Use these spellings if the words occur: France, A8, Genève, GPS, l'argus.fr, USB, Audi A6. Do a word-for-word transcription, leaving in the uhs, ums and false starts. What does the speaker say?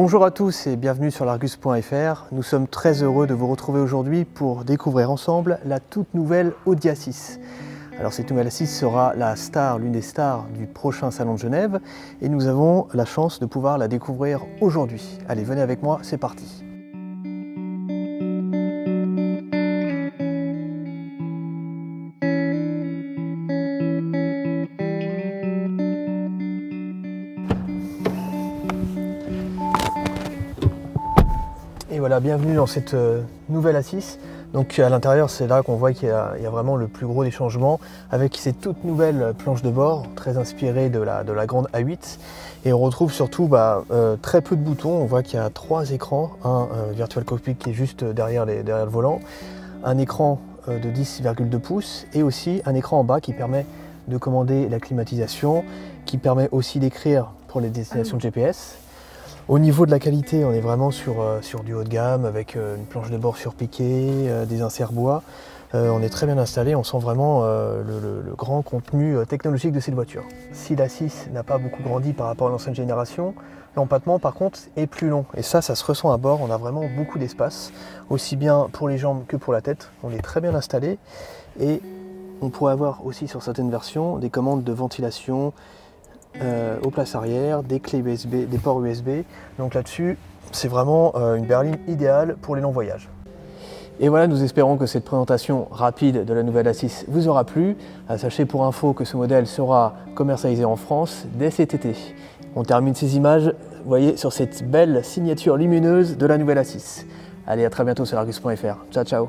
Bonjour à tous et bienvenue sur l'argus point F R. Nous sommes très heureux de vous retrouver aujourd'hui pour découvrir ensemble la toute nouvelle Audi A six. Alors cette nouvelle A six sera la star, l'une des stars du prochain salon de Genève et nous avons la chance de pouvoir la découvrir aujourd'hui. Allez, venez avec moi, c'est parti. Et voilà, bienvenue dans cette nouvelle A six. Donc à l'intérieur, c'est là qu'on voit qu'il y, y a vraiment le plus gros des changements, avec ces toutes nouvelles planches de bord, très inspirées de la, de la grande A huit. Et on retrouve surtout bah, euh, très peu de boutons. On voit qu'il y a trois écrans, un euh, Virtual Cockpit qui est juste derrière, les, derrière le volant, un écran euh, de dix virgule deux pouces, et aussi un écran en bas qui permet de commander la climatisation, qui permet aussi d'écrire pour les destinations de G P S. Au niveau de la qualité, on est vraiment sur, euh, sur du haut de gamme, avec euh, une planche de bord surpiquée, euh, des inserts bois. Euh, on est très bien installé, on sent vraiment euh, le, le, le grand contenu euh, technologique de cette voiture. Si l'A six n'a pas beaucoup grandi par rapport à l'ancienne génération, l'empattement par contre est plus long. Et ça, ça se ressent à bord, on a vraiment beaucoup d'espace, aussi bien pour les jambes que pour la tête. On est très bien installé et on pourrait avoir aussi sur certaines versions des commandes de ventilation, Euh, aux places arrière, des clés U S B, des ports U S B. Donc là-dessus, c'est vraiment euh, une berline idéale pour les longs voyages. Et voilà, nous espérons que cette présentation rapide de la nouvelle A six vous aura plu. Ah, sachez pour info que ce modèle sera commercialisé en France dès cet été. On termine ces images, vous voyez, sur cette belle signature lumineuse de la nouvelle A six. Allez, à très bientôt sur l'argus point F R. Ciao, ciao.